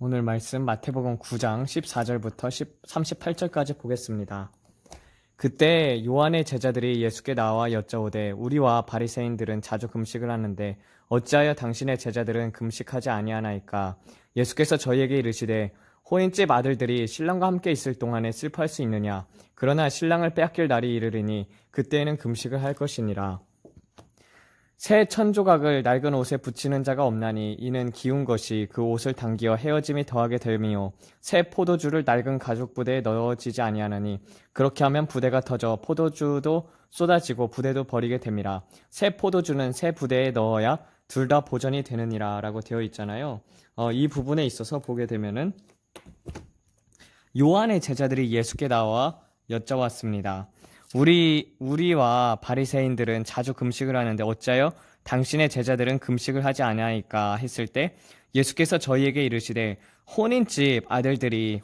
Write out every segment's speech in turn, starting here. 오늘 말씀 마태복음 9장 14절부터 38절까지 보겠습니다. 그때 요한의 제자들이 예수께 나와 여쭤오되 우리와 바리새인들은 자주 금식을 하는데 어찌하여 당신의 제자들은 금식하지 아니하나이까? 예수께서 저희에게 이르시되 호인집 아들들이 신랑과 함께 있을 동안에 슬퍼할 수 있느냐? 그러나 신랑을 빼앗길 날이 이르리니 그때에는 금식을 할 것이니라. 새 천조각을 낡은 옷에 붙이는 자가 없나니 이는 기운 것이 그 옷을 당기어 헤어짐이 더하게 됨이요 새 포도주를 낡은 가죽 부대에 넣어지지 아니하나니 그렇게 하면 부대가 터져 포도주도 쏟아지고 부대도 버리게 됨이라. 새 포도주는 새 부대에 넣어야 둘 다 보전이 되느니라 라고 되어 있잖아요. 이 부분에 있어서 보게 되면은 요한의 제자들이 예수께 나와 여쭤왔습니다. 우리와 바리새인들은 자주 금식을 하는데 어찌하여 당신의 제자들은 금식을 하지 아니하니까 했을 때 예수께서 저희에게 이르시되 혼인집 아들들이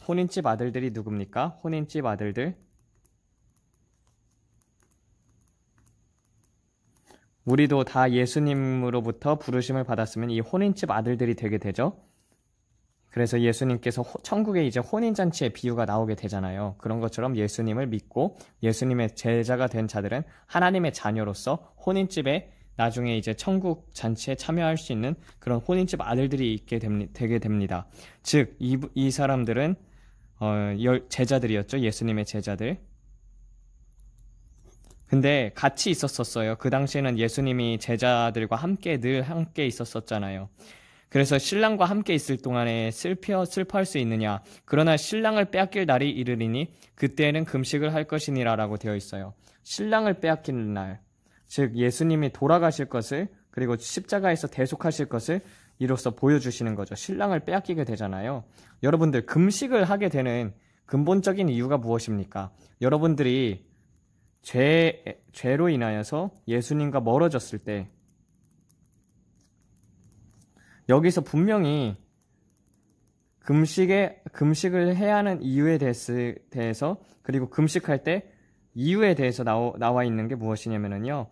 누굽니까? 혼인집 아들들, 우리도 다 예수님으로부터 부르심을 받았으면 이 혼인집 아들들이 되게 되죠. 그래서 예수님께서 천국에 이제 혼인잔치의 비유가 나오게 되잖아요. 그런 것처럼 예수님을 믿고 예수님의 제자가 된 자들은 하나님의 자녀로서 혼인집에 나중에 이제 천국 잔치에 참여할 수 있는 그런 혼인집 아들들이 있게 되게 됩니다. 즉, 이 사람들은 제자들이었죠. 예수님의 제자들. 근데 같이 있었었어요. 그 당시에는 예수님이 제자들과 늘 함께 있었었잖아요. 그래서 신랑과 함께 있을 동안에 슬퍼할 수 있느냐? 그러나 신랑을 빼앗길 날이 이르리니 그때에는 금식을 할 것이니라 라고 되어 있어요. 신랑을 빼앗기는 날, 즉 예수님이 돌아가실 것을 그리고 십자가에서 대속하실 것을 이로써 보여주시는 거죠. 신랑을 빼앗기게 되잖아요. 여러분들, 금식을 하게 되는 근본적인 이유가 무엇입니까? 여러분들이 죄로 인하여서 예수님과 멀어졌을 때, 여기서 분명히 금식을 해야 하는 이유에 대해서, 그리고 금식할 때 이유에 대해서 나와 있는 게 무엇이냐면요,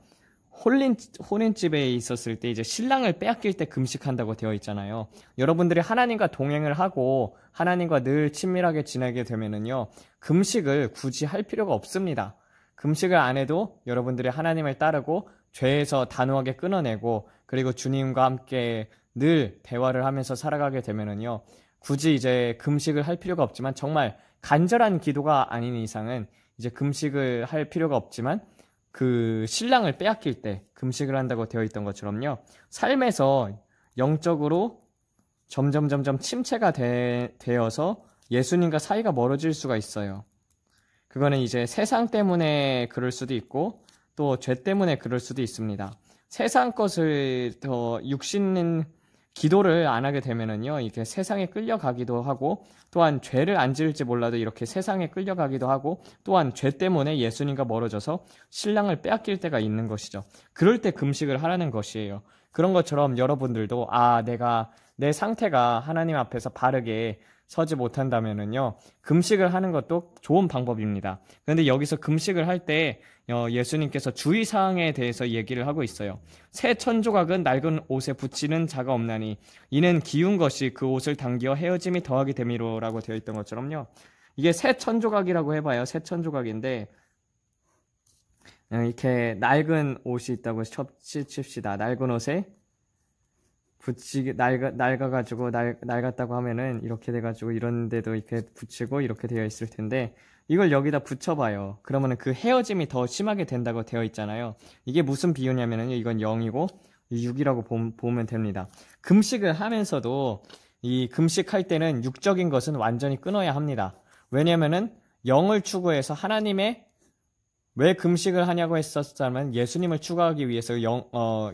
혼인집에 있었을 때 이제 신랑을 빼앗길 때 금식한다고 되어 있잖아요. 여러분들이 하나님과 동행을 하고 하나님과 늘 친밀하게 지내게 되면은요, 금식을 굳이 할 필요가 없습니다. 금식을 안 해도 여러분들이 하나님을 따르고 죄에서 단호하게 끊어내고 그리고 주님과 함께 늘 대화를 하면서 살아가게 되면은요, 굳이 이제 금식을 할 필요가 없지만, 정말 간절한 기도가 아닌 이상은 이제 금식을 할 필요가 없지만, 그 신랑을 빼앗길 때 금식을 한다고 되어 있던 것처럼요, 삶에서 영적으로 점점 침체가 되어서 예수님과 사이가 멀어질 수가 있어요. 그거는 이제 세상 때문에 그럴 수도 있고 또 죄 때문에 그럴 수도 있습니다. 세상 것을 더 육신인 기도를 안 하게 되면은요, 이렇게 세상에 끌려가기도 하고, 또한 죄를 안 지을지 몰라도 이렇게 세상에 끌려가기도 하고, 또한 죄 때문에 예수님과 멀어져서 신랑을 빼앗길 때가 있는 것이죠. 그럴 때 금식을 하라는 것이에요. 그런 것처럼 여러분들도 내 상태가 하나님 앞에서 바르게 서지 못한다면은요, 금식을 하는 것도 좋은 방법입니다. 그런데 여기서 금식을 할 때 예수님께서 주의사항에 대해서 얘기를 하고 있어요. 새 천조각은 낡은 옷에 붙이는 자가 없나니 이는 기운 것이 그 옷을 당기어 헤어짐이 더하게 됨이로라고 되어 있던 것처럼요, 이게 새 천조각이라고 해봐요. 새 천조각인데 이렇게 낡은 옷이 있다고 칩시다. 낡은 옷에 붙이기, 낡아가지고 낡았다고 하면은 이렇게 돼가지고 이런데도 이렇게 붙이고 이렇게 되어 있을 텐데, 이걸 여기다 붙여봐요. 그러면은 그 헤어짐이 더 심하게 된다고 되어 있잖아요. 이게 무슨 비유냐면은요, 이건 0이고 6이라고 보면 됩니다. 금식을 하면서도 이 금식할 때는 육적인 것은 완전히 끊어야 합니다. 왜냐면은 0을 추구해서 하나님의, 왜 금식을 하냐고 했었다면 예수님을 추구하기 위해서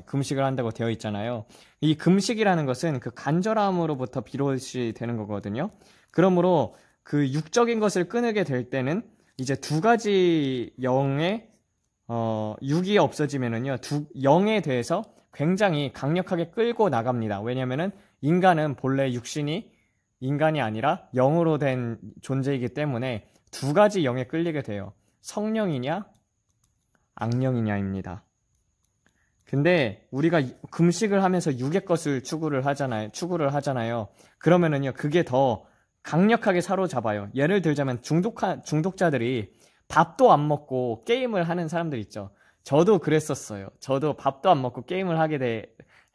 금식을 한다고 되어 있잖아요. 이 금식이라는 것은 그 간절함으로부터 비롯이 되는 거거든요. 그러므로 그 육적인 것을 끊게 될 때는 이제 두 가지 영의 육이 없어지면은요, 영에 대해서 굉장히 강력하게 끌고 나갑니다. 왜냐면은 인간은 본래 육신이 인간이 아니라 영으로 된 존재이기 때문에 두 가지 영에 끌리게 돼요. 성령이냐 악령이냐입니다. 근데 우리가 금식을 하면서 육의 것을 추구를 하잖아요. 그러면은요, 그게 더 강력하게 사로잡아요. 예를 들자면 중독자들이 밥도 안 먹고 게임을 하는 사람들 있죠. 저도 그랬었어요. 저도 밥도 안 먹고 게임을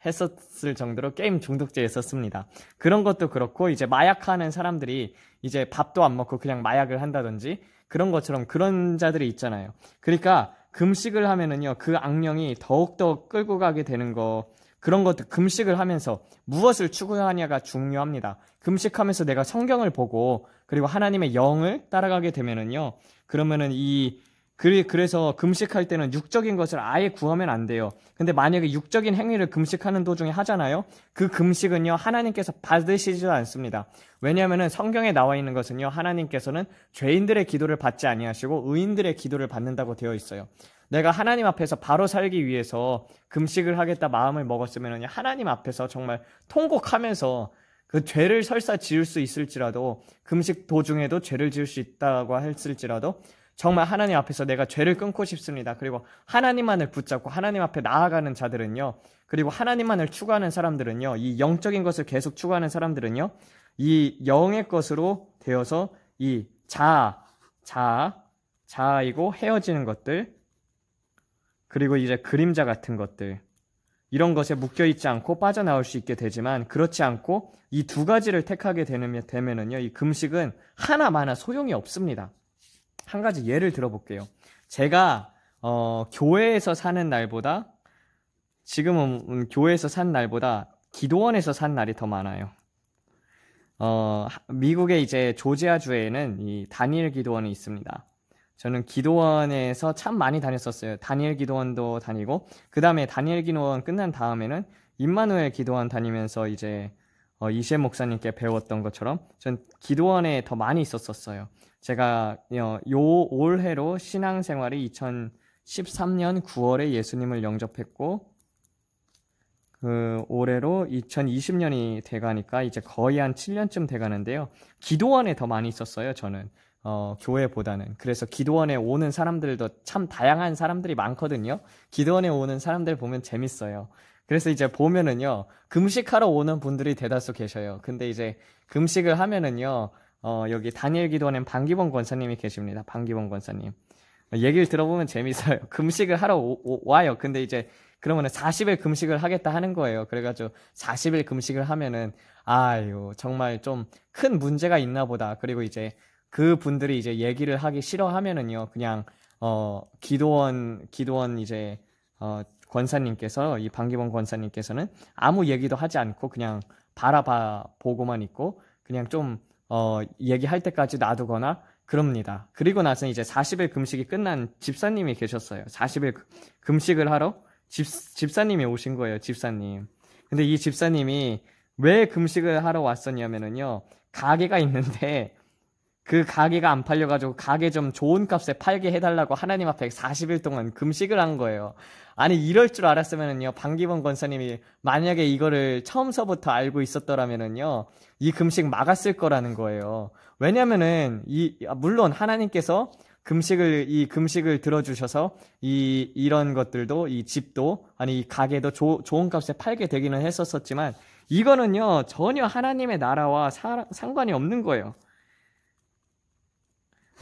했었을 정도로 게임 중독자였었습니다. 그런 것도 그렇고, 이제 마약하는 사람들이 이제 밥도 안 먹고 그냥 마약을 한다든지 그런 것처럼 그런 자들이 있잖아요. 그러니까 금식을 하면은요, 그 악령이 더욱더 끌고 가게 되는 거, 그런 것도 금식을 하면서 무엇을 추구하냐가 중요합니다. 금식하면서 내가 성경을 보고 그리고 하나님의 영을 따라가게 되면은요, 그러면은 그래서 금식할 때는 육적인 것을 아예 구하면 안 돼요. 근데 만약에 육적인 행위를 금식하는 도중에 하잖아요. 그 금식은요, 하나님께서 받으시지도 않습니다. 왜냐하면은 성경에 나와 있는 것은요, 하나님께서는 죄인들의 기도를 받지 아니하시고 의인들의 기도를 받는다고 되어 있어요. 내가 하나님 앞에서 바로 살기 위해서 금식을 하겠다 마음을 먹었으면은요, 하나님 앞에서 정말 통곡하면서 그 죄를 설사 지을 수 있을지라도, 금식 도중에도 죄를 지을 수 있다고 했을지라도 정말 하나님 앞에서 내가 죄를 끊고 싶습니다. 그리고 하나님만을 붙잡고 하나님 앞에 나아가는 자들은요, 그리고 하나님만을 추구하는 사람들은요, 이 영적인 것을 계속 추구하는 사람들은요, 이 영의 것으로 되어서 이 자아이고 헤어지는 것들, 그리고 이제 그림자 같은 것들, 이런 것에 묶여있지 않고 빠져나올 수 있게 되지만, 그렇지 않고 이 두 가지를 택하게 되면은요, 이 금식은 하나마나 소용이 없습니다. 한 가지 예를 들어볼게요. 제가 교회에서 사는 날보다, 지금은 교회에서 산 날보다 기도원에서 산 날이 더 많아요. 미국의 이제 조지아주에는 이 다니엘 기도원이 있습니다. 저는 기도원에서 참 많이 다녔었어요. 다니엘 기도원도 다니고, 그 다음에 다니엘 기도원 끝난 다음에는 임마누엘 기도원 다니면서 이제 이시엔 목사님께 배웠던 것처럼 전 기도원에 더 많이 있었어요. 제가 올해로 신앙생활이 2013년 9월에 예수님을 영접했고, 그 올해로 2020년이 돼가니까 이제 거의 한 7년쯤 돼가는데요. 기도원에 더 많이 있었어요, 저는. 교회보다는. 그래서 기도원에 오는 사람들도 참 다양한 사람들이 많거든요. 기도원에 오는 사람들 보면 재밌어요. 그래서 이제 보면은요, 금식하러 오는 분들이 대다수 계셔요. 근데 이제 금식을 하면은요, 여기 다니엘 기도원엔 반기범 권사님이 계십니다. 반기범 권사님. 얘기를 들어보면 재밌어요. 금식을 하러 와요. 근데 이제 그러면은 40일 금식을 하겠다 하는 거예요. 그래가지고 40일 금식을 하면은, 아유, 정말 좀 큰 문제가 있나 보다. 그리고 이제 그 분들이 이제 얘기를 하기 싫어하면은요, 그냥, 기도원 이제, 권사님께서, 이 반기범 권사님께서는 아무 얘기도 하지 않고 그냥 바라보고만 있고, 그냥 좀, 얘기할 때까지 놔두거나 그럽니다. 그리고 나서 이제 40일 금식이 끝난 집사님이 계셨어요. 40일 금식을 하러 집사님이 오신 거예요. 집사님. 근데 이 집사님이 왜 금식을 하러 왔었냐면은요, 가게가 있는데 그 가게가 안 팔려가지고 가게 좀 좋은 값에 팔게 해달라고 하나님 앞에 40일 동안 금식을 한 거예요. 아니, 이럴 줄 알았으면은요, 반기범 권사님이 만약에 이거를 처음서부터 알고 있었더라면은요, 이 금식 막았을 거라는 거예요. 왜냐면은, 물론 하나님께서 이 금식을 들어주셔서, 이런 것들도, 이 집도, 아니, 이 가게도 좋은 값에 팔게 되기는 했었지만, 이거는요, 전혀 하나님의 나라와 상관이 없는 거예요.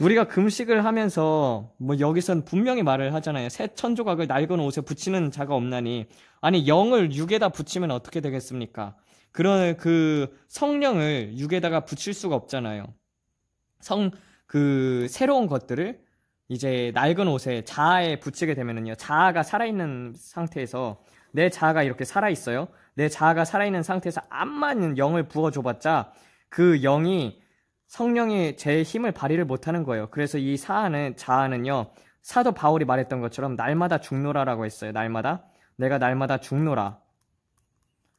우리가 금식을 하면서, 여기선 분명히 말을 하잖아요. 새 천조각을 낡은 옷에 붙이는 자가 없나니. 아니, 영을 육에다 붙이면 어떻게 되겠습니까? 그 성령을 육에다가 붙일 수가 없잖아요. 새로운 것들을 이제 낡은 옷에, 자아에 붙이게 되면은요, 자아가 살아있는 상태에서, 내 자아가 이렇게 살아있어요. 내 자아가 살아있는 상태에서 암만 영을 부어줘봤자, 그 영이, 성령이 제 힘을 발휘를 못하는 거예요. 그래서 이 자아는요, 사도 바울이 말했던 것처럼 날마다 죽노라라고 했어요. 날마다. 내가 날마다 죽노라.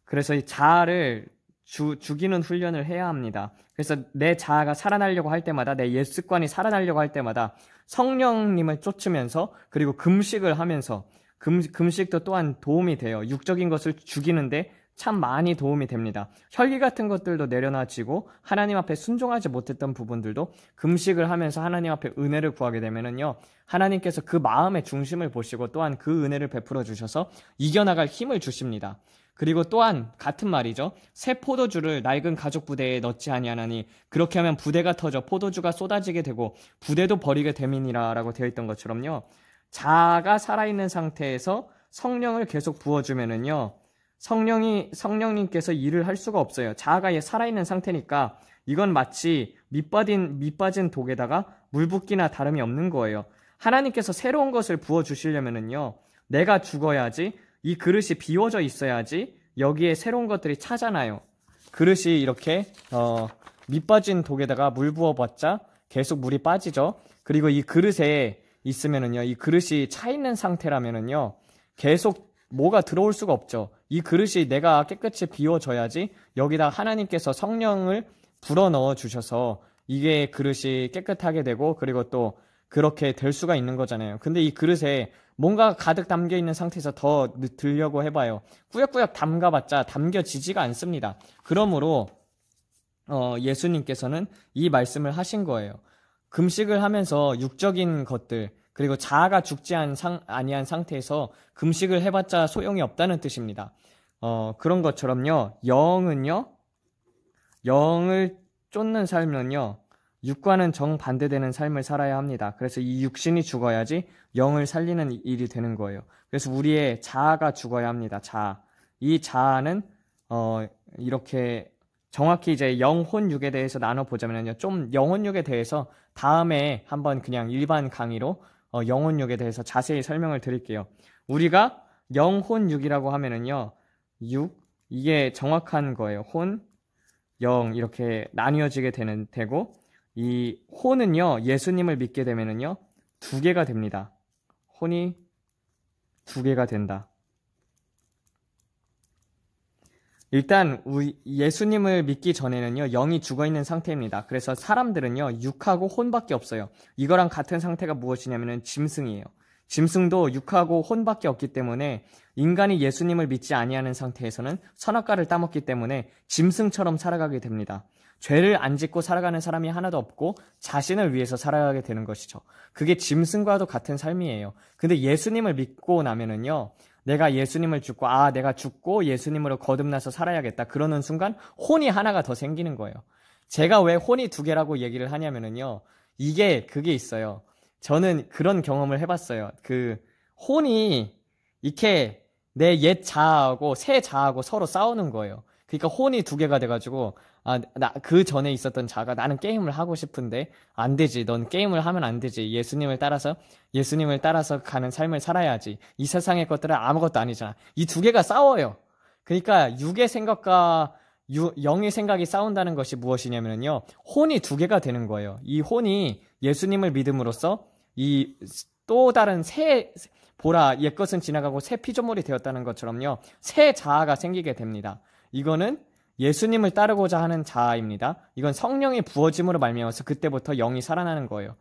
그래서 이 자아를 죽이는 훈련을 해야 합니다. 그래서 내 자아가 살아나려고 할 때마다, 내 옛 습관이 살아나려고 할 때마다 성령님을 쫓으면서, 그리고 금식을 하면서, 금식도 또한 도움이 돼요. 육적인 것을 죽이는데 참 많이 도움이 됩니다. 혈기 같은 것들도 내려놔지고 하나님 앞에 순종하지 못했던 부분들도 금식을 하면서 하나님 앞에 은혜를 구하게 되면은요, 하나님께서 그 마음의 중심을 보시고 또한 그 은혜를 베풀어 주셔서 이겨나갈 힘을 주십니다. 그리고 또한 같은 말이죠. 새 포도주를 낡은 가죽 부대에 넣지 아니하나니 그렇게 하면 부대가 터져 포도주가 쏟아지게 되고 부대도 버리게 됨이니라 라고 되어 있던 것처럼요, 자아가 살아있는 상태에서 성령을 계속 부어주면은요, 성령님께서 일을 할 수가 없어요. 자아가 살아있는 상태니까 이건 마치 밑빠진 독에다가 물 붓기나 다름이 없는 거예요. 하나님께서 새로운 것을 부어주시려면은요, 내가 죽어야지, 이 그릇이 비워져 있어야지 여기에 새로운 것들이 차잖아요. 그릇이 이렇게 밑빠진 독에다가 물 부어봤자 계속 물이 빠지죠. 그리고 이 그릇에 있으면은요, 이 그릇이 차 있는 상태라면은요, 계속 뭐가 들어올 수가 없죠. 이 그릇이 내가 깨끗이 비워져야지 여기다 하나님께서 성령을 불어넣어 주셔서 이게 그릇이 깨끗하게 되고 그리고 또 그렇게 될 수가 있는 거잖아요. 근데 이 그릇에 뭔가 가득 담겨 있는 상태에서 더 들려고 해봐요. 꾸역꾸역 담가봤자 담겨지지가 않습니다. 그러므로 예수님께서는 이 말씀을 하신 거예요. 금식을 하면서 육적인 것들, 그리고 자아가 죽지 아니한 상태에서 금식을 해봤자 소용이 없다는 뜻입니다. 그런 것처럼요, 영을 쫓는 삶은요, 육과는 정반대되는 삶을 살아야 합니다. 그래서 이 육신이 죽어야지 영을 살리는 일이 되는 거예요. 그래서 우리의 자아가 죽어야 합니다. 자아. 이 자아는 이렇게 정확히 이제 영혼육에 대해서 나눠보자면요, 좀 영혼육에 대해서 다음에 한번 그냥 일반 강의로 영혼육에 대해서 자세히 설명을 드릴게요. 우리가 영혼육이라고 하면은요, 육, 이게 정확한 거예요. 혼, 영, 이렇게 나뉘어지게 되고, 이 혼은요, 예수님을 믿게 되면은요, 두 개가 됩니다. 혼이 두 개가 된다. 일단 예수님을 믿기 전에는요, 영이 죽어있는 상태입니다. 그래서 사람들은요, 육하고 혼밖에 없어요. 이거랑 같은 상태가 무엇이냐면은 짐승이에요. 짐승도 육하고 혼밖에 없기 때문에 인간이 예수님을 믿지 아니하는 상태에서는 선악과를 따먹기 때문에 짐승처럼 살아가게 됩니다. 죄를 안 짓고 살아가는 사람이 하나도 없고 자신을 위해서 살아가게 되는 것이죠. 그게 짐승과도 같은 삶이에요. 근데 예수님을 믿고 나면은요, 내가 예수님을 죽고, 아, 내가 죽고 예수님으로 거듭나서 살아야겠다 그러는 순간 혼이 하나가 더 생기는 거예요. 제가 왜 혼이 두 개라고 얘기를 하냐면은요, 그게 있어요. 저는 그런 경험을 해봤어요. 그 혼이 이렇게 내 옛 자아하고 새 자아하고 서로 싸우는 거예요. 그러니까 혼이 두 개가 돼가지고, 아, 나 그 전에 있었던 자가 나는 게임을 하고 싶은데 안 되지. 넌 게임을 하면 안 되지. 예수님을 따라서 가는 삶을 살아야지. 이 세상의 것들은 아무것도 아니잖아. 이 두 개가 싸워요. 그러니까 육의 생각과 영의 생각이 싸운다는 것이 무엇이냐면요, 혼이 두 개가 되는 거예요. 이 혼이 예수님을 믿음으로써 이 또 다른 새, 보라 옛것은 지나가고 새 피조물이 되었다는 것처럼요, 새 자아가 생기게 됩니다. 이거는 예수님을 따르고자 하는 자아입니다. 이건 성령이 부어짐으로 말미암아서 그때부터 영이 살아나는 거예요.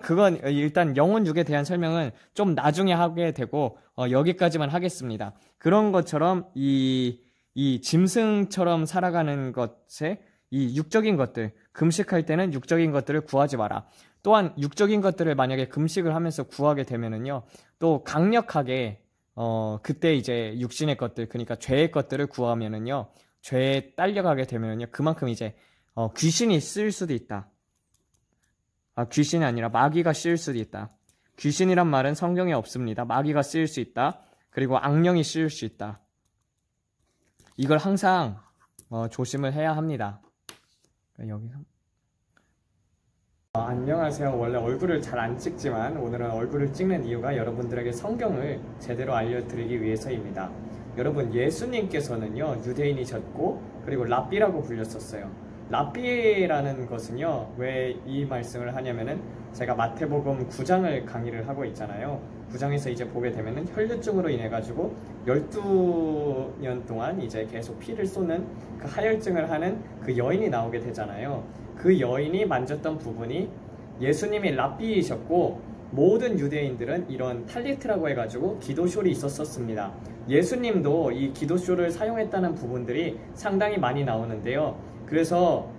그건 일단 영혼육에 대한 설명은 좀 나중에 하게 되고 여기까지만 하겠습니다. 그런 것처럼 이 짐승처럼 살아가는 것에 이 육적인 것들, 금식할 때는 육적인 것들을 구하지 마라. 또한 육적인 것들을 만약에 금식을 하면서 구하게 되면은요, 또 강력하게 그때 이제 육신의 것들, 그러니까 죄의 것들을 구하면은요, 죄에 딸려가게 되면요, 그만큼 이제 귀신이 쓰일 수도 있다. 아, 귀신이 아니라 마귀가 쓰일 수도 있다. 귀신이란 말은 성경에 없습니다. 마귀가 쓰일 수 있다. 그리고 악령이 쓰일 수 있다. 이걸 항상 조심을 해야 합니다. 여기서 안녕하세요. 원래 얼굴을 잘 안 찍지만 오늘은 얼굴을 찍는 이유가 여러분들에게 성경을 제대로 알려드리기 위해서입니다. 여러분, 예수님께서는요, 유대인이셨고 그리고 랍비라고 불렸었어요. 랍비라는 것은요, 왜 이 말씀을 하냐면은 제가 마태복음 9장을 강의를 하고 있잖아요. 9장에서 이제 보게 되면은 혈류증으로 인해 가지고 12년 동안 이제 계속 피를 쏘는 그 하혈증을 하는 그 여인이 나오게 되잖아요. 그 여인이 만졌던 부분이 예수님이 랍비이셨고 모든 유대인들은 이런 탈리트라고 해가지고 기도숄이 있었습니다. 예수님도 이 기도숄을 사용했다는 부분들이 상당히 많이 나오는데요. 그래서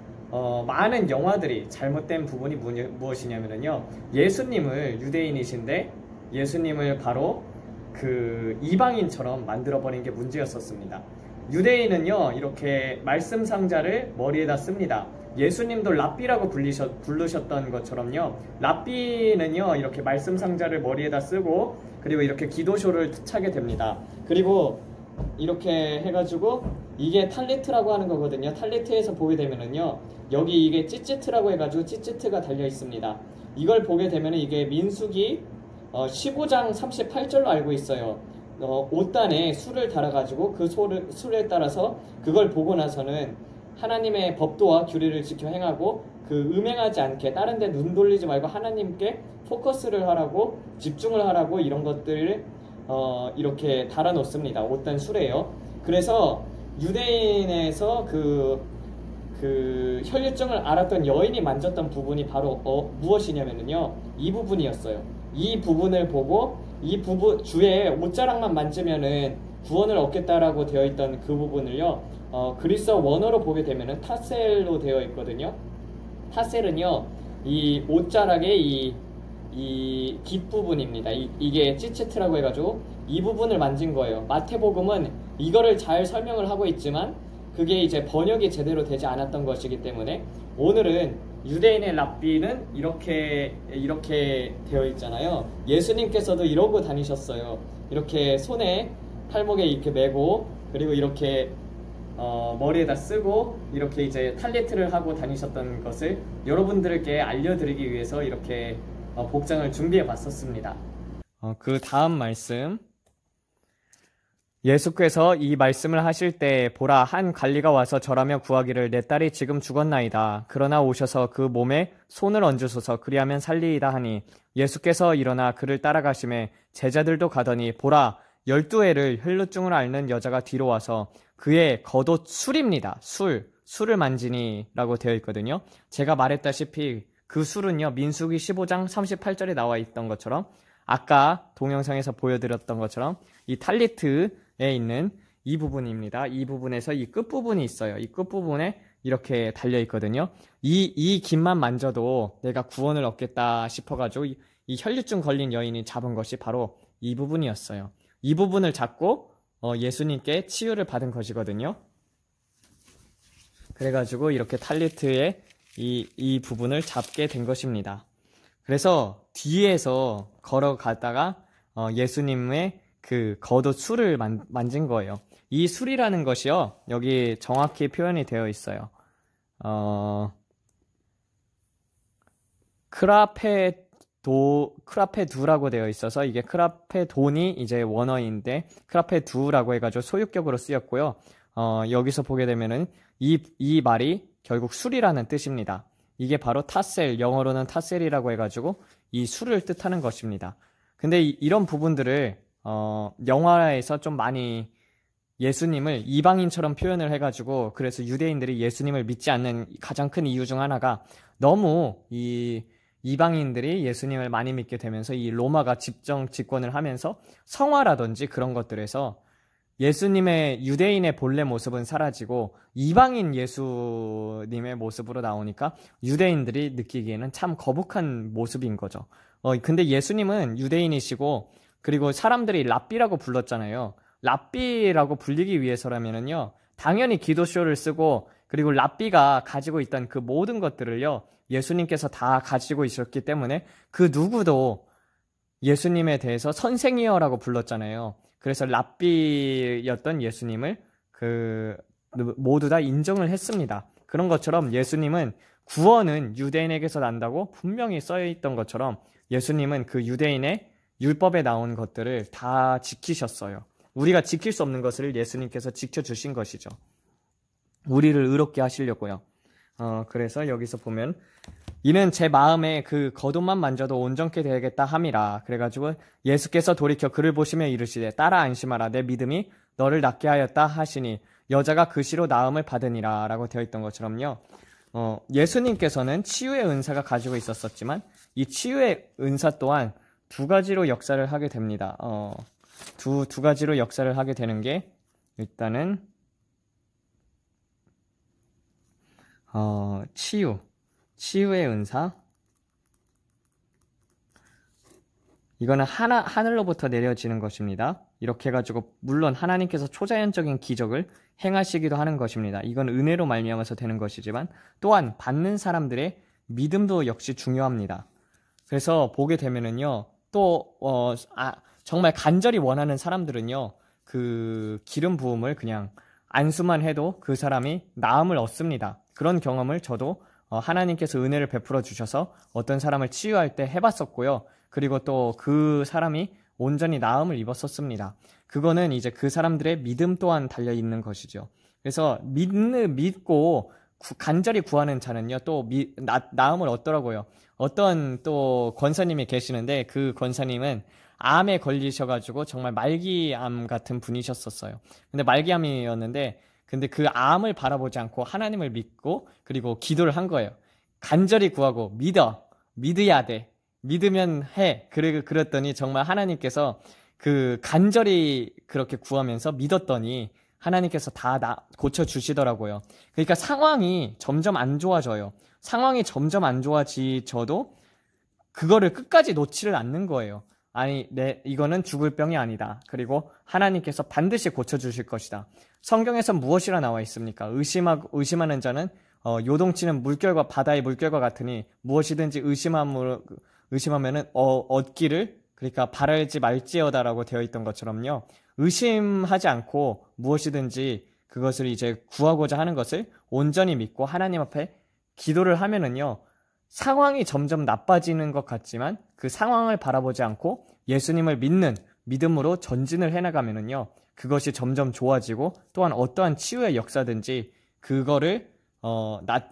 많은 영화들이 잘못된 부분이 무엇이냐면요, 예수님을 유대인이신데 예수님을 바로 그 이방인처럼 만들어버린 게 문제였었습니다. 유대인은요 이렇게 말씀 상자를 머리에다 씁니다. 예수님도 랍비라고 부르셨던 것처럼요, 랍비는요 이렇게 말씀 상자를 머리에다 쓰고 그리고 이렇게 기도쇼를 차게 됩니다. 그리고 이렇게 해가지고 이게 탈리트라고 하는 거거든요. 탈리트에서 보게 되면은요 여기 이게 찌찌트라고 해가지고 찌찌트가 달려 있습니다. 이걸 보게 되면은 이게 민수기 15장 38절로 알고 있어요. 옷단에 술을 달아가지고 그 술에 따라서 그걸 보고 나서는 하나님의 법도와 규례를 지켜 행하고 그 음행하지 않게 다른 데 눈 돌리지 말고 하나님께 포커스를 하라고 집중을 하라고 이런 것들을 이렇게 달아놓습니다. 옷단 술에요. 그래서 유대인에서 그 혈류증을 알았던 여인이 만졌던 부분이 바로 무엇이냐면요 이 부분이었어요. 이 부분을 보고 이 부분 주에 옷자락만 만지면은 구원을 얻겠다라고 되어 있던 그 부분을요 그리스어 원어로 보게 되면은 타셀로 되어 있거든요. 타셀은요 이 옷자락의 이 깃부분입니다. 이게 찌치트라고 해가지고 이 부분을 만진 거예요. 마태복음은 이거를 잘 설명을 하고 있지만 그게 이제 번역이 제대로 되지 않았던 것이기 때문에 오늘은 유대인의 랍비는 이렇게 되어 있잖아요. 예수님께서도 이러고 다니셨어요. 이렇게 손에 팔목에 이렇게 메고 그리고 이렇게 머리에다 쓰고 이렇게 이제 탈리트를 하고 다니셨던 것을 여러분들께 알려드리기 위해서 이렇게 복장을 준비해 봤었습니다. 그 다음 말씀, 예수께서 이 말씀을 하실 때 보라 한 관리가 와서 절하며 구하기를 내 딸이 지금 죽었나이다. 그러나 오셔서 그 몸에 손을 얹으소서 그리하면 살리이다 하니 예수께서 일어나 그를 따라가심에 제자들도 가더니 보라 12애를 혈루증을 앓는 여자가 뒤로 와서 그의 겉옷 술입니다. 술을 만지니 라고 되어 있거든요. 제가 말했다시피 그 술은요 민수기 15장 38절에 나와 있던 것처럼 아까 동영상에서 보여드렸던 것처럼 이 탈리트 에 있는 이 부분입니다. 이 부분에서 이 끝부분이 있어요. 이 끝부분에 이렇게 달려 있거든요. 이 김만 만져도 내가 구원을 얻겠다 싶어가지고 이 혈류증 걸린 여인이 잡은 것이 바로 이 부분이었어요. 이 부분을 잡고 예수님께 치유를 받은 것이거든요. 그래가지고 이렇게 탈리트의 이 부분을 잡게 된 것입니다. 그래서 뒤에서 걸어가다가 예수님의 그 겉옷 술을 만진 거예요. 이 술이라는 것이요 여기 정확히 표현이 되어 있어요. 크라페두라고 되어 있어서 이게 크라페돈이 이제 원어인데 크라페두라고 해가지고 소유격으로 쓰였고요. 여기서 보게 되면은 이 말이 결국 술이라는 뜻입니다. 이게 바로 타셀, 영어로는 타셀이라고 해가지고 이 술을 뜻하는 것입니다. 근데 이런 부분들을 영화에서 좀 많이 예수님을 이방인처럼 표현을 해가지고 그래서 유대인들이 예수님을 믿지 않는 가장 큰 이유 중 하나가 너무 이 이방인들이 예수님을 많이 믿게 되면서 이 로마가 집권을 하면서 성화라든지 그런 것들에서 예수님의 유대인의 본래 모습은 사라지고 이방인 예수님의 모습으로 나오니까 유대인들이 느끼기에는 참 거북한 모습인 거죠. 근데 예수님은 유대인이시고 그리고 사람들이 랍비라고 불렀잖아요. 랍비라고 불리기 위해서라면은요 당연히 기도쇼를 쓰고 그리고 랍비가 가지고 있던 그 모든 것들을요 예수님께서 다 가지고 있었기 때문에 그 누구도 예수님에 대해서 선생이여라고 불렀잖아요. 그래서 랍비였던 예수님을 모두 다 인정을 했습니다. 그런 것처럼 예수님은 구원은 유대인에게서 난다고 분명히 써있던 것처럼 예수님은 그 유대인의 율법에 나온 것들을 다 지키셨어요. 우리가 지킬 수 없는 것을 예수님께서 지켜주신 것이죠. 우리를 의롭게 하시려고요. 그래서 여기서 보면 이는 제 마음에 그 겉옷만 만져도 온전케 되겠다 함이라. 그래가지고 예수께서 돌이켜 그를 보시며 이르시되 따라 안심하라 내 믿음이 너를 낫게 하였다 하시니 여자가 그 시로 나음을 받으니라 라고 되어 있던 것처럼요. 예수님께서는 치유의 은사가 가지고 있었지만 이 치유의 은사 또한 두 가지로 역사를 하게 됩니다. 두 가지로 역사를 하게 되는 게 일단은 치유의 은사. 이거는 하늘로부터 내려지는 것입니다. 이렇게 해가지고 물론 하나님께서 초자연적인 기적을 행하시기도 하는 것입니다. 이건 은혜로 말미암아서 되는 것이지만 또한 받는 사람들의 믿음도 역시 중요합니다. 그래서 보게 되면은요, 또 정말 간절히 원하는 사람들은요, 그 기름 부음을 그냥 안수만 해도 그 사람이 나음을 얻습니다. 그런 경험을 저도 하나님께서 은혜를 베풀어 주셔서 어떤 사람을 치유할 때 해봤었고요. 그리고 또 그 사람이 온전히 나음을 입었었습니다. 그거는 이제 그 사람들의 믿음 또한 달려있는 것이죠. 그래서 믿고 간절히 구하는 자는요, 또 나음을 얻더라고요. 어떤 또 권사님이 계시는데 그 권사님은 암에 걸리셔가지고 정말 말기암 같은 분이셨었어요. 근데 말기암이었는데 근데 그 암을 바라보지 않고 하나님을 믿고 그리고 기도를 한 거예요. 간절히 구하고 믿어야 돼. 믿으면 해. 그랬더니 정말 하나님께서 그 간절히 그렇게 구하면서 믿었더니 하나님께서 다 고쳐주시더라고요. 그러니까 상황이 점점 안 좋아져요. 상황이 점점 안 좋아지셔도 그거를 끝까지 놓지를 않는 거예요. 아니, 이거는 죽을 병이 아니다. 그리고 하나님께서 반드시 고쳐주실 것이다. 성경에서 무엇이라 나와 있습니까? 의심하는 자는 요동치는 물결과 바다의 물결과 같으니 무엇이든지 의심하면은 얻기를, 그러니까 바랄지 말지어다라고 되어 있던 것처럼요. 의심하지 않고 무엇이든지 그것을 이제 구하고자 하는 것을 온전히 믿고 하나님 앞에 기도를 하면은요, 상황이 점점 나빠지는 것 같지만 그 상황을 바라보지 않고 예수님을 믿는 믿음으로 전진을 해나가면은요, 그것이 점점 좋아지고 또한 어떠한 치유의 역사든지 그거를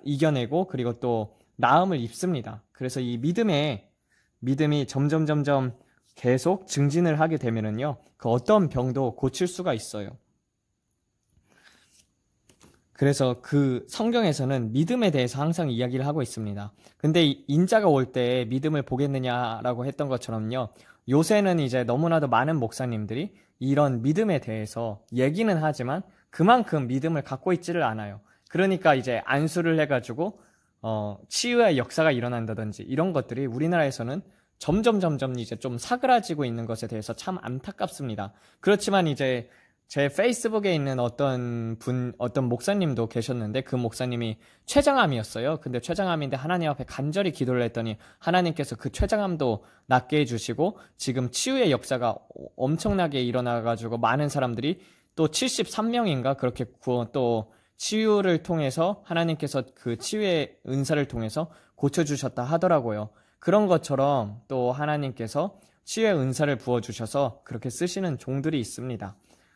이겨내고 그리고 또 나음을 입습니다. 그래서 이 믿음이 점점 계속 증진을 하게 되면은요, 그 어떤 병도 고칠 수가 있어요. 그래서 그 성경에서는 믿음에 대해서 항상 이야기를 하고 있습니다. 근데 인자가 올 때 믿음을 보겠느냐라고 했던 것처럼요, 요새는 이제 너무나도 많은 목사님들이 이런 믿음에 대해서 얘기는 하지만 그만큼 믿음을 갖고 있지를 않아요. 그러니까 이제 안수를 해가지고 치유의 역사가 일어난다든지 이런 것들이 우리나라에서는 점점 이제 좀 사그라지고 있는 것에 대해서 참 안타깝습니다. 그렇지만 이제 제 페이스북에 있는 어떤 목사님도 계셨는데 그 목사님이 췌장암이었어요. 근데 췌장암인데 하나님 앞에 간절히 기도를 했더니 하나님께서 그 췌장암도 낫게 해주시고 지금 치유의 역사가 엄청나게 일어나가지고 많은 사람들이 또 73명인가 그렇게 또 치유를 통해서 하나님께서 그 치유의 은사를 통해서 고쳐주셨다 하더라고요. 그런 것처럼 또 하나님께서 치유의 은사를 부어주셔서 그렇게 쓰시는 종들이 있습니다.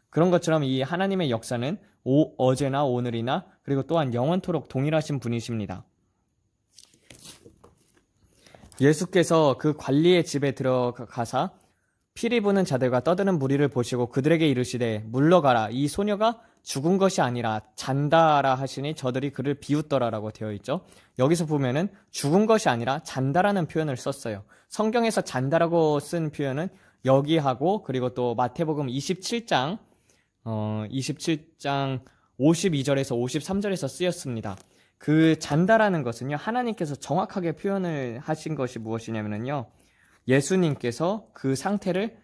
그런 것처럼 이 하나님의 역사는 어제나 오늘이나 그리고 또한 영원토록 동일하신 분이십니다. 예수께서 그 관리의 집에 들어가사 피리 부는 자들과 떠드는 무리를 보시고 그들에게 이르시되 물러가라. 이 소녀가 죽은 것이 아니라 잔다라 하시니 저들이 그를 비웃더라라고 되어 있죠. 여기서 보면은 죽은 것이 아니라 잔다라는 표현을 썼어요. 성경에서 잔다라고 쓴 표현은 여기하고 그리고 또 마태복음 27장 52절에서 53절에서 쓰였습니다. 그 잔다라는 것은요, 하나님께서 정확하게 표현을 하신 것이 무엇이냐면요, 예수님께서 그 상태를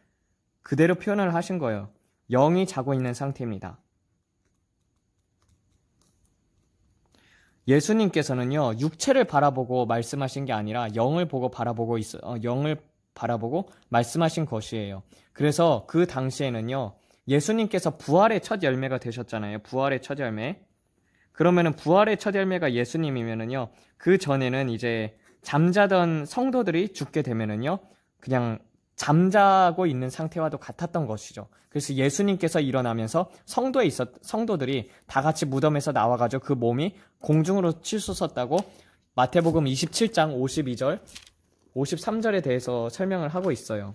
그대로 표현을 하신 거예요. 영이 자고 있는 상태입니다. 예수님께서는요, 육체를 바라보고 말씀하신 게 아니라 영을 바라보고 말씀하신 것이에요. 그래서 그 당시에는요, 예수님께서 부활의 첫 열매가 되셨잖아요. 부활의 첫 열매. 그러면은 부활의 첫 열매가 예수님이면은요, 그 전에는 이제 잠자던 성도들이 죽게 되면은요, 그냥 잠자고 있는 상태와도 같았던 것이죠. 그래서 예수님께서 일어나면서 성도들이 다 같이 무덤에서 나와가지고 그 몸이 공중으로 치솟았다고 마태복음 27장 52절, 53절에 대해서 설명을 하고 있어요.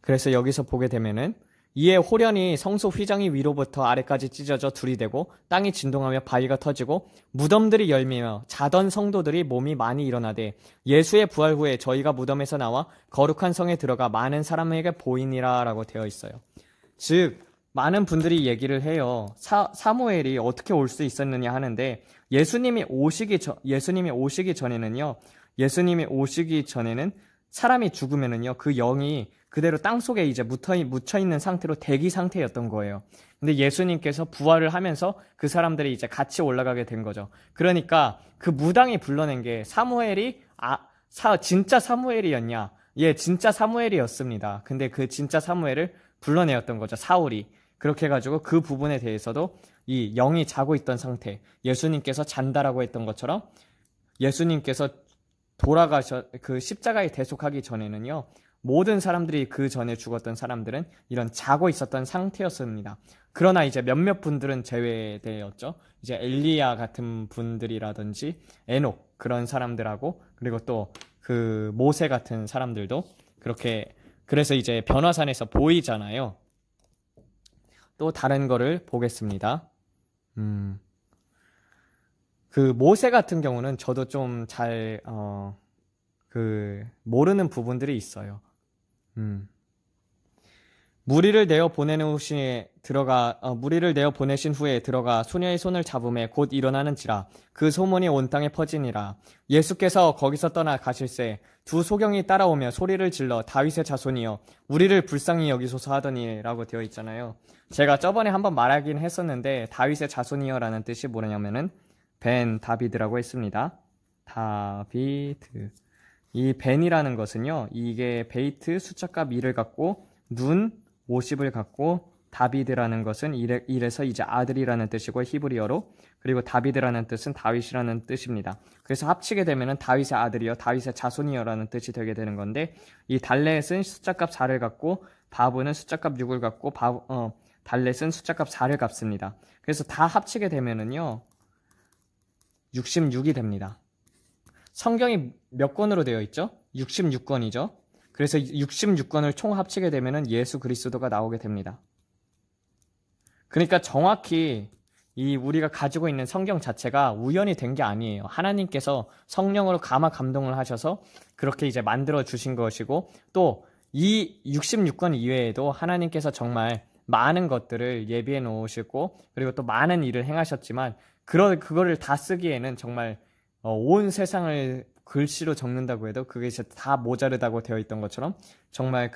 그래서 여기서 보게 되면은 이에 호련이 성소 휘장이 위로부터 아래까지 찢어져 둘이 되고 땅이 진동하며 바위가 터지고 무덤들이 열리며 자던 성도들이 몸이 많이 일어나되 예수의 부활 후에 저희가 무덤에서 나와 거룩한 성에 들어가 많은 사람에게 보이니라 라고 되어 있어요. 즉 많은 분들이 얘기를 해요. 사무엘이 어떻게 올 수 있었느냐 하는데 예수님이 오시기 전에는요. 예수님이 오시기 전에는 사람이 죽으면은요. 그 영이 그대로 땅속에 이제 묻혀있는 상태로 대기 상태였던 거예요. 근데 예수님께서 부활을 하면서 그 사람들이 이제 같이 올라가게 된 거죠. 그러니까 그 무당이 불러낸 게 사무엘이 진짜 사무엘이었냐? 예, 진짜 사무엘이었습니다. 근데 그 진짜 사무엘을 불러내었던 거죠. 사울이. 그렇게 해가지고 그 부분에 대해서도 이 영이 자고 있던 상태, 예수님께서 잔다라고 했던 것처럼 예수님께서 그 십자가에 대속하기 전에는요. 모든 사람들이 그 전에 죽었던 사람들은 이런 자고 있었던 상태였습니다. 그러나 이제 몇몇 분들은 제외되었죠. 이제 엘리야 같은 분들이라든지 에녹 그런 사람들하고 그리고 또 그 모세 같은 사람들도 그렇게 그래서 이제 변화산에서 보이잖아요. 또 다른 거를 보겠습니다. 그 모세 같은 경우는 저도 좀 잘 모르는 부분들이 있어요. 무리를 내어 보내신 후에 들어가 소녀의 손을 잡음에 곧 일어나는지라 그 소문이 온 땅에 퍼지니라. 예수께서 거기서 떠나 가실새 두 소경이 따라오며 소리를 질러 다윗의 자손이여 우리를 불쌍히 여기소서 하더니 라고 되어 있잖아요. 제가 저번에 한번 말하긴 했었는데 다윗의 자손이여 라는 뜻이 뭐냐면은 벤 다비드라고 했습니다. 다비드 이 벤이라는 것은요. 이게 베이트 수첩과 미를 갖고 눈 50을 갖고 다비드라는 것은 이래서 이제 아들이라는 뜻이고 히브리어로 그리고 다비드라는 뜻은 다윗이라는 뜻입니다. 그래서 합치게 되면은 다윗의 아들이요 다윗의 자손이여라는 뜻이 되게 되는 건데 이 달렛은 숫자값 4를 갖고 바브는 숫자값 6을 갖고 달렛은 숫자값 4를 갚습니다. 그래서 다 합치게 되면은요. 66이 됩니다. 성경이 몇 권으로 되어 있죠? 66권이죠. 그래서 66권을 총 합치게 되면 예수 그리스도가 나오게 됩니다. 그러니까 정확히 이 우리가 가지고 있는 성경 자체가 우연히 된 게 아니에요. 하나님께서 성령으로 감화 감동을 하셔서 그렇게 이제 만들어 주신 것이고 또 이 66권 이외에도 하나님께서 정말 많은 것들을 예비해 놓으시고 그리고 또 많은 일을 행하셨지만 그거를 다 쓰기에는 정말 온 세상을 글씨로 적는다고 해도 그게 이제 다 모자르다고 되어 있던 것처럼 정말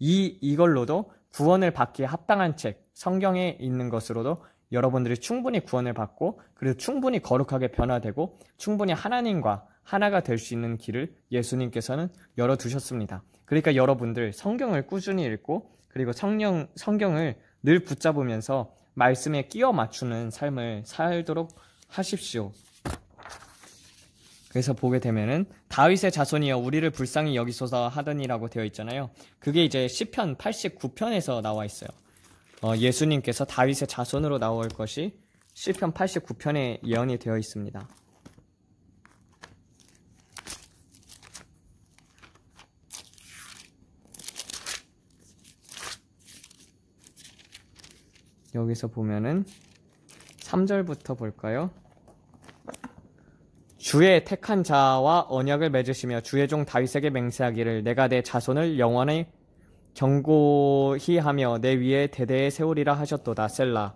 이걸로도 구원을 받기에 합당한 책, 성경에 있는 것으로도 여러분들이 충분히 구원을 받고 그리고 충분히 거룩하게 변화되고 충분히 하나님과 하나가 될 수 있는 길을 예수님께서는 열어두셨습니다. 그러니까 여러분들 성경을 꾸준히 읽고 그리고 성경을 늘 붙잡으면서 말씀에 끼워 맞추는 삶을 살도록 하십시오. 그래서 보게 되면은 다윗의 자손이여 우리를 불쌍히 여기소서 하더니라고 되어 있잖아요. 그게 이제 시편 89편에서 나와 있어요. 예수님께서 다윗의 자손으로 나올 것이 시편 89편에 예언이 되어 있습니다. 여기서 보면은 3절부터 볼까요? 주의 택한 자와 언약을 맺으시며 주의 종 다윗에게 맹세하기를 내가 내 자손을 영원히 견고히 하며 내 위에 대대에 세우리라 하셨도다. 셀라.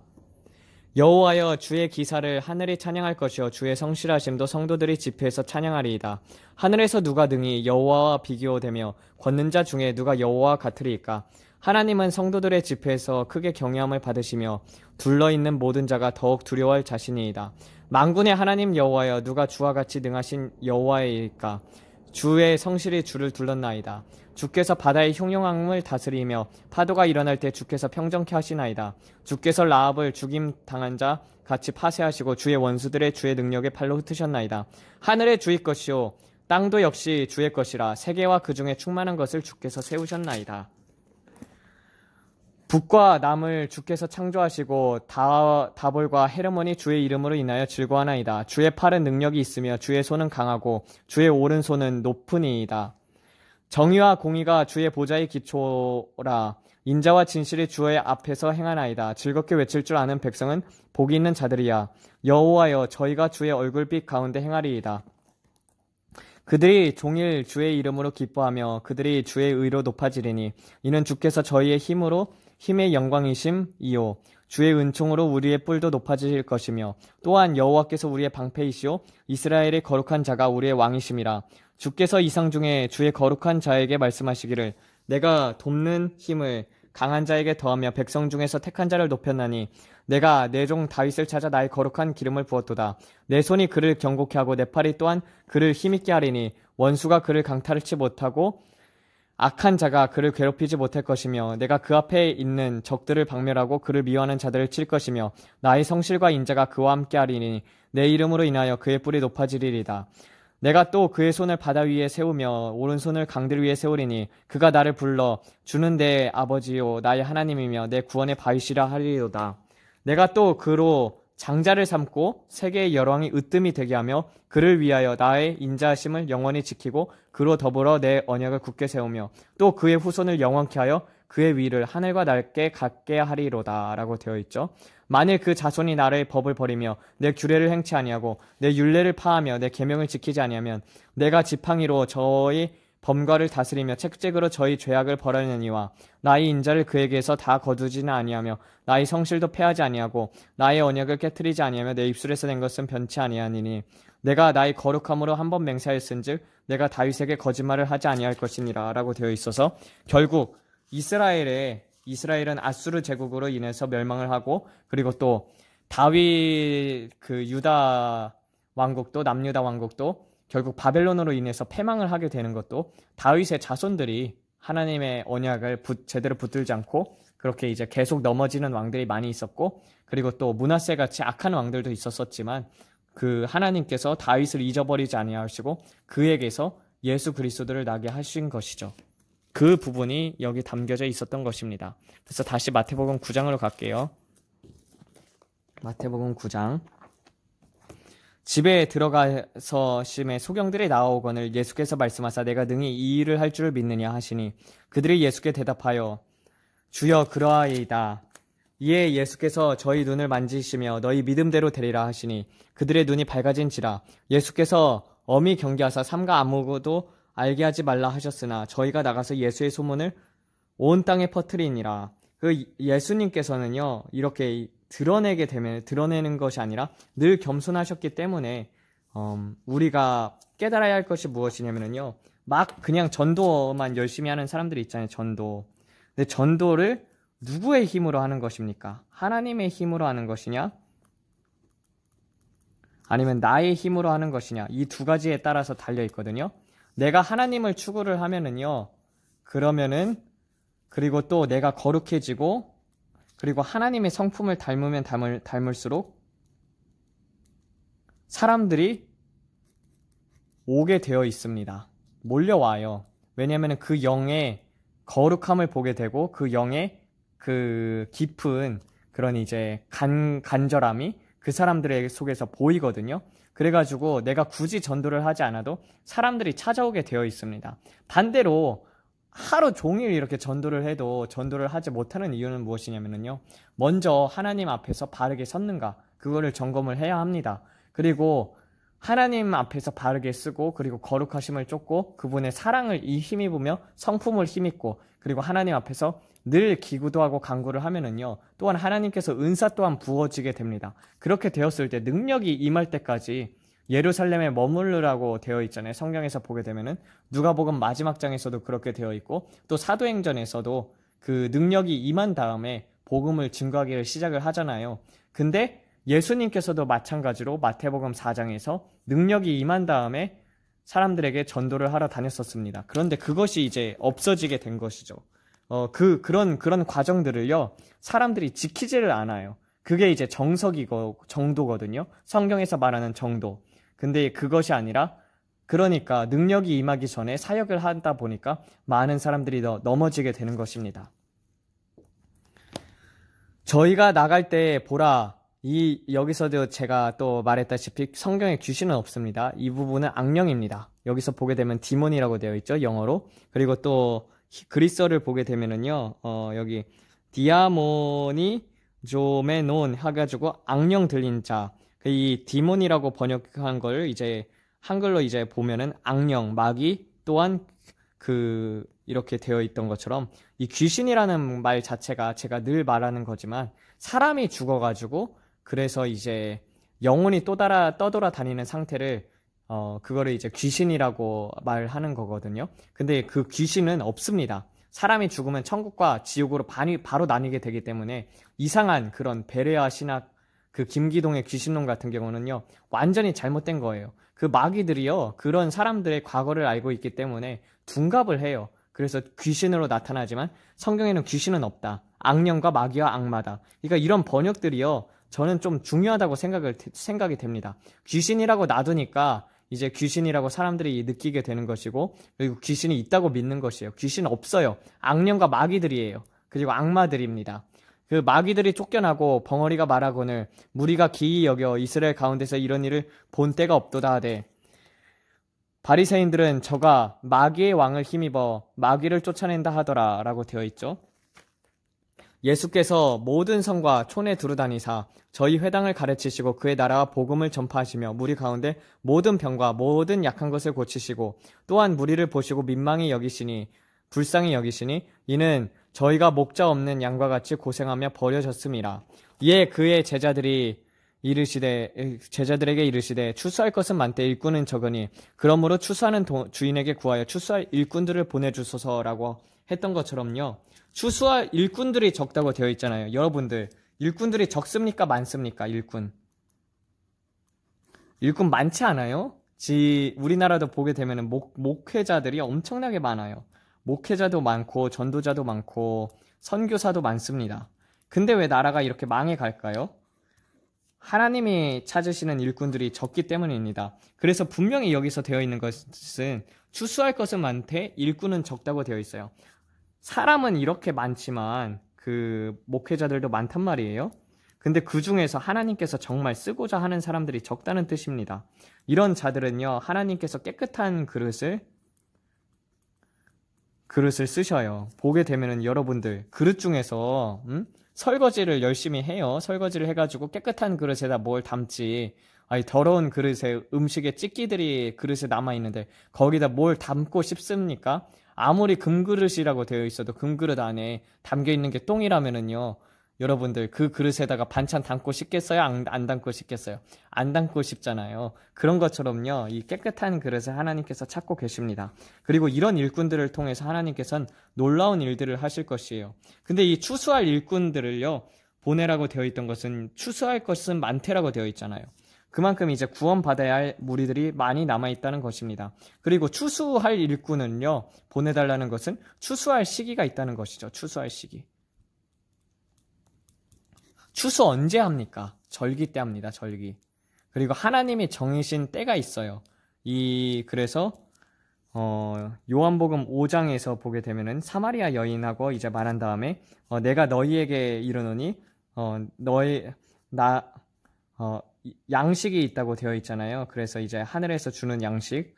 여호와여 주의 기사를 하늘이 찬양할 것이요 주의 성실하심도 성도들이 집회에서 찬양하리이다. 하늘에서 누가 능히 여호와와 비교되며 걷는 자 중에 누가 여호와와 같으리이까. 하나님은 성도들의 집회에서 크게 경외함을 받으시며 둘러있는 모든 자가 더욱 두려워할 자신이이다. 만군의 하나님 여호와여 누가 주와 같이 능하신 여호와이까. 주의 성실이 주를 둘렀나이다. 주께서 바다의 흉흉함을 다스리며 파도가 일어날 때 주께서 평정케 하시나이다. 주께서 라합을 죽임당한 자 같이 파쇄하시고 주의 원수들의 주의 능력의 팔로 흩으셨나이다. 하늘의 주의 것이요 땅도 역시 주의 것이라 세계와 그 중에 충만한 것을 주께서 세우셨나이다. 북과 남을 주께서 창조하시고 다볼과 헤르몬이 주의 이름으로 인하여 즐거워하나이다. 주의 팔은 능력이 있으며 주의 손은 강하고 주의 오른손은 높으니이다. 정의와 공의가 주의 보좌의 기초라. 인자와 진실이 주의 앞에서 행하나이다. 즐겁게 외칠 줄 아는 백성은 복이 있는 자들이야. 여호와여, 저희가 주의 얼굴빛 가운데 행하리이다. 그들이 종일 주의 이름으로 기뻐하며 그들이 주의 의로 높아지리니, 이는 주께서 저희의 힘의 영광이심이요 주의 은총으로 우리의 뿔도 높아지실 것이며, 또한 여호와께서 우리의 방패이시오 이스라엘의 거룩한 자가 우리의 왕이심이라. 주께서 이상 중에 주의 거룩한 자에게 말씀하시기를, 내가 돕는 힘을 강한 자에게 더하며 백성 중에서 택한 자를 높였나니, 내가 내 종 다윗을 찾아 나의 거룩한 기름을 부었도다. 내 손이 그를 견고케 하고 내 팔이 또한 그를 힘있게 하리니, 원수가 그를 강타르치 못하고 악한 자가 그를 괴롭히지 못할 것이며, 내가 그 앞에 있는 적들을 박멸하고 그를 미워하는 자들을 칠 것이며, 나의 성실과 인자가 그와 함께 하리니, 내 이름으로 인하여 그의 뿔이 높아지리이다. 내가 또 그의 손을 바다 위에 세우며 오른손을 강들 위에 세우리니, 그가 나를 불러 주는 내 아버지요 나의 하나님이며 내 구원의 바위시라 하리로다. 내가 또 그로 장자를 삼고 세계의 열왕이 으뜸이 되게 하며, 그를 위하여 나의 인자하심을 영원히 지키고 그로 더불어 내 언약을 굳게 세우며, 또 그의 후손을 영원케 하여 그의 위를 하늘과 낮게 같게 하리로다 라고 되어 있죠. 만일 그 자손이 나의 법을 버리며 내 규례를 행치 아니하고 내 율례를 파하며 내 계명을 지키지 아니하면, 내가 지팡이로 저희 범과를 다스리며 책책으로 저희 죄악을 벌하느니와, 나의 인자를 그에게서 다 거두지는 아니하며 나의 성실도 폐하지 아니하고 나의 언약을 깨뜨리지 아니하며 내 입술에서 낸 것은 변치 아니하니니, 내가 나의 거룩함으로 한 번 맹세하였은즉 내가 다윗에게 거짓말을 하지 아니할 것이니라 라고 되어 있어서, 결국 이스라엘은 아수르 제국으로 인해서 멸망을 하고, 그리고 또 다윗 그 유다 왕국도 남유다 왕국도 결국 바벨론으로 인해서 패망을 하게 되는 것도, 다윗의 자손들이 하나님의 언약을 제대로 붙들지 않고 그렇게 이제 계속 넘어지는 왕들이 많이 있었고, 그리고 또 므나쎄 같이 악한 왕들도 있었었지만, 그 하나님께서 다윗을 잊어버리지 아니하시고 그에게서 예수 그리스도를 나게 하신 것이죠. 그 부분이 여기 담겨져 있었던 것입니다. 그래서 다시 마태복음 9장으로 갈게요. 마태복음 9장. 집에 들어가서 심에 소경들이 나오거늘 예수께서 말씀하사, 내가 능히 이 일을 할 줄을 믿느냐 하시니, 그들이 예수께 대답하여 주여 그러하이다. 이에 예수께서 저희 눈을 만지시며 너희 믿음대로 되리라 하시니, 그들의 눈이 밝아진지라. 예수께서 엄히 경계하사 삼가 아무도 알게 하지 말라 하셨으나, 저희가 나가서 예수의 소문을 온 땅에 퍼뜨리니라. 그 예수님께서는요, 이렇게 드러내게 되면 드러내는 것이 아니라 늘 겸손하셨기 때문에 우리가 깨달아야 할 것이 무엇이냐면요, 막 그냥 전도만 열심히 하는 사람들이 있잖아요. 전도. 근데 전도를 누구의 힘으로 하는 것입니까? 하나님의 힘으로 하는 것이냐? 아니면 나의 힘으로 하는 것이냐? 이 두 가지에 따라서 달려 있거든요. 내가 하나님을 추구를 하면은요, 그러면은, 그리고 또 내가 거룩해지고, 그리고 하나님의 성품을 닮으면 닮을수록 사람들이 오게 되어 있습니다. 몰려와요. 왜냐면은 그 영의 거룩함을 보게 되고, 그 영의 그 깊은 그런 이제 간절함이 그 사람들의 속에서 보이거든요. 그래가지고 내가 굳이 전도를 하지 않아도 사람들이 찾아오게 되어 있습니다. 반대로 하루 종일 이렇게 전도를 해도 전도를 하지 못하는 이유는 무엇이냐면요, 먼저 하나님 앞에서 바르게 섰는가 그거를 점검을 해야 합니다. 그리고 하나님 앞에서 바르게 쓰고, 그리고 거룩하심을 쫓고, 그분의 사랑을 힘입으며 성품을 힘입고, 그리고 하나님 앞에서 늘 기구도 하고 간구를 하면은요, 또한 하나님께서 은사 또한 부어지게 됩니다. 그렇게 되었을 때 능력이 임할 때까지 예루살렘에 머무르라고 되어 있잖아요. 성경에서 보게 되면은 누가복음 마지막 장에서도 그렇게 되어 있고, 또 사도행전에서도 그 능력이 임한 다음에 복음을 증거하기를 시작을 하잖아요. 근데 예수님께서도 마찬가지로 마태복음 4장에서 능력이 임한 다음에 사람들에게 전도를 하러 다녔었습니다. 그런데 그것이 이제 없어지게 된 것이죠. 그런 과정들을요, 사람들이 지키지를 않아요. 그게 이제 정석이고 정도거든요. 성경에서 말하는 정도. 근데 그것이 아니라, 그러니까 능력이 임하기 전에 사역을 하다 보니까 많은 사람들이 더 넘어지게 되는 것입니다. 저희가 나갈 때 보라, 여기서도 제가 또 말했다시피 성경에 귀신은 없습니다. 이 부분은 악령입니다. 여기서 보게 되면 디몬이라고 되어 있죠, 영어로. 그리고 또 그리스어를 보게 되면은요, 여기 디아모니조메논 해가지고 악령 들린 자. 이 디몬이라고 번역한 걸 이제 한글로 이제 보면은 악령, 마귀 또한 이렇게 되어 있던 것처럼 이 귀신이라는 말 자체가 제가 늘 말하는 거지만 사람이 죽어가지고 그래서 이제 영혼이 떠돌아다니는 상태를 그거를 이제 귀신이라고 말하는 거거든요. 근데 그 귀신은 없습니다. 사람이 죽으면 천국과 지옥으로 바로 나뉘게 되기 때문에 이상한 그런 베레아 신학, 그 김기동의 귀신론 같은 경우는요, 완전히 잘못된 거예요. 그 마귀들이요, 그런 사람들의 과거를 알고 있기 때문에 둔갑을 해요. 그래서 귀신으로 나타나지만 성경에는 귀신은 없다. 악령과 마귀와 악마다. 그러니까 이런 번역들이요, 저는 좀 중요하다고 생각이 됩니다. 귀신이라고 놔두니까 이제 귀신이라고 사람들이 느끼게 되는 것이고, 그리고 귀신이 있다고 믿는 것이에요. 귀신 없어요. 악령과 마귀들이에요. 그리고 악마들입니다. 그 마귀들이 쫓겨나고 벙어리가 말하거늘 무리가 기이 여겨 이스라엘 가운데서 이런 일을 본 때가 없도다 하되, 바리새인들은 저가 마귀의 왕을 힘입어 마귀를 쫓아낸다 하더라 라고 되어 있죠. 예수께서 모든 성과 촌에 두루다니사 저희 회당을 가르치시고 그의 나라와 복음을 전파하시며 무리 가운데 모든 병과 모든 약한 것을 고치시고 또한 무리를 보시고 불쌍히 여기시니 이는 저희가 목자 없는 양과 같이 고생하며 버려졌음이라. 이에 그의 제자들에게 이르시되 추수할 것은 많되 일꾼은 적으니 그러므로 추수하는 주인에게 구하여 추수할 일꾼들을 보내주소서라고 했던 것처럼요, 추수할 일꾼들이 적다고 되어 있잖아요. 여러분들, 일꾼들이 적습니까, 많습니까? 일꾼 많지 않아요? 우리나라도 보게 되면 목회자들이 엄청나게 많아요. 목회자도 많고 전도자도 많고 선교사도 많습니다. 근데 왜 나라가 이렇게 망해갈까요? 하나님이 찾으시는 일꾼들이 적기 때문입니다. 그래서 분명히 여기서 되어 있는 것은 추수할 것은 많되 일꾼은 적다고 되어 있어요. 사람은 이렇게 많지만 그 목회자들도 많단 말이에요. 근데 그 중에서 하나님께서 정말 쓰고자 하는 사람들이 적다는 뜻입니다. 이런 자들은요, 하나님께서 깨끗한 그릇을 쓰셔요. 보게 되면은 여러분들 그릇 중에서 설거지를 열심히 해요. 설거지를 해가지고 깨끗한 그릇에다 뭘 담지. 아니, 더러운 그릇에 음식에 찌끼들이 그릇에 남아있는데 거기다 뭘 담고 싶습니까? 아무리 금그릇이라고 되어 있어도 금그릇 안에 담겨있는 게 똥이라면은요, 여러분들 그 그릇에다가 반찬 담고 싶겠어요? 안 담고 싶겠어요? 안 담고 싶잖아요. 그런 것처럼요, 이 깨끗한 그릇을 하나님께서 찾고 계십니다. 그리고 이런 일꾼들을 통해서 하나님께서는 놀라운 일들을 하실 것이에요. 근데 이 추수할 일꾼들을요, 보내라고 되어 있던 것은 추수할 것은 많대라고 되어 있잖아요. 그만큼 이제 구원받아야 할 무리들이 많이 남아있다는 것입니다. 그리고 추수할 일꾼은요, 보내달라는 것은 추수할 시기가 있다는 것이죠. 추수할 시기. 추수 언제 합니까? 절기 때 합니다. 절기. 그리고 하나님이 정해신 때가 있어요. 그래서 요한복음 5장에서 보게 되면은 사마리아 여인하고 이제 말한 다음에 내가 너희에게 이르노니 양식이 있다고 되어 있잖아요. 그래서 이제 하늘에서 주는 양식,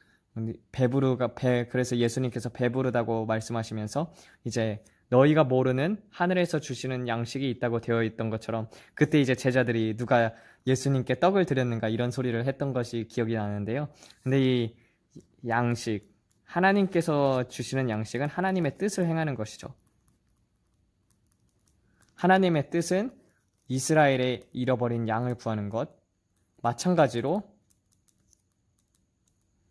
그래서 예수님께서 배부르다고 말씀하시면서 이제 너희가 모르는 하늘에서 주시는 양식이 있다고 되어 있던 것처럼, 그때 이제 제자들이 누가 예수님께 떡을 드렸는가 이런 소리를 했던 것이 기억이 나는데요. 근데 이 양식, 하나님께서 주시는 양식은 하나님의 뜻을 행하는 것이죠. 하나님의 뜻은 이스라엘의 잃어버린 양을 구하는 것, 마찬가지로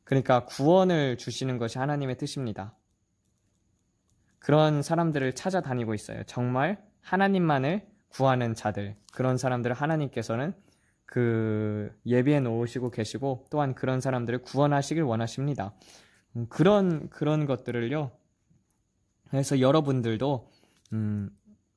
그러니까 구원을 주시는 것이 하나님의 뜻입니다. 그런 사람들을 찾아다니고 있어요. 정말 하나님만을 구하는 자들, 그런 사람들을 하나님께서는 예비해 놓으시고 계시고 또한 그런 사람들을 구원하시길 원하십니다. 그런 것들을요. 그래서 여러분들도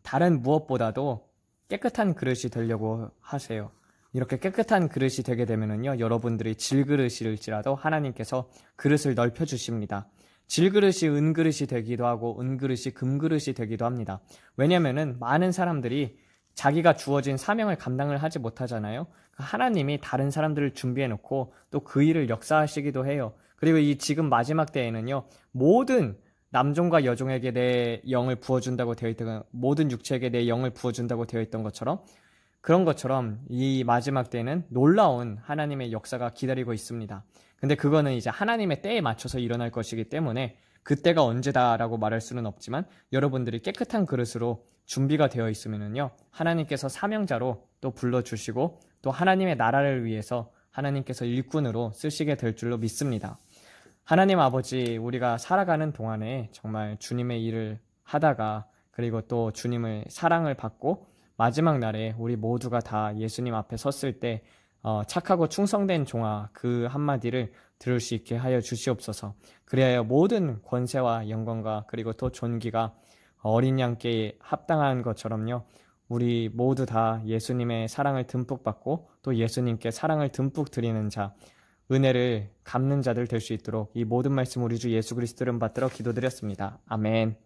다른 무엇보다도 깨끗한 그릇이 되려고 하세요. 이렇게 깨끗한 그릇이 되게 되면은요, 여러분들이 질그릇일지라도 하나님께서 그릇을 넓혀주십니다. 질그릇이 은그릇이 되기도 하고 은그릇이 금그릇이 되기도 합니다. 왜냐면은 많은 사람들이 자기가 주어진 사명을 감당을 하지 못하잖아요. 하나님이 다른 사람들을 준비해놓고 또 그 일을 역사하시기도 해요. 그리고 이 지금 마지막 때에는요, 모든 남종과 여종에게 내 영을 부어준다고 되어 있던, 모든 육체에게 내 영을 부어준다고 되어 있던 것처럼, 그런 것처럼 이 마지막 때에는 놀라운 하나님의 역사가 기다리고 있습니다. 근데 그거는 이제 하나님의 때에 맞춰서 일어날 것이기 때문에 그때가 언제다라고 말할 수는 없지만, 여러분들이 깨끗한 그릇으로 준비가 되어 있으면요, 하나님께서 사명자로 또 불러주시고 또 하나님의 나라를 위해서 하나님께서 일꾼으로 쓰시게 될 줄로 믿습니다. 하나님 아버지, 우리가 살아가는 동안에 정말 주님의 일을 하다가, 그리고 또 주님의 사랑을 받고 마지막 날에 우리 모두가 다 예수님 앞에 섰을 때 착하고 충성된 종아, 그 한마디를 들을 수 있게 하여 주시옵소서. 그리하여 모든 권세와 영광과 그리고 또 존귀가 어린 양께 합당한 것처럼요, 우리 모두 다 예수님의 사랑을 듬뿍 받고 또 예수님께 사랑을 듬뿍 드리는 자, 은혜를 갚는 자들 될 수 있도록 이 모든 말씀 우리 주 예수 그리스도 이름 받들어 기도드렸습니다. 아멘.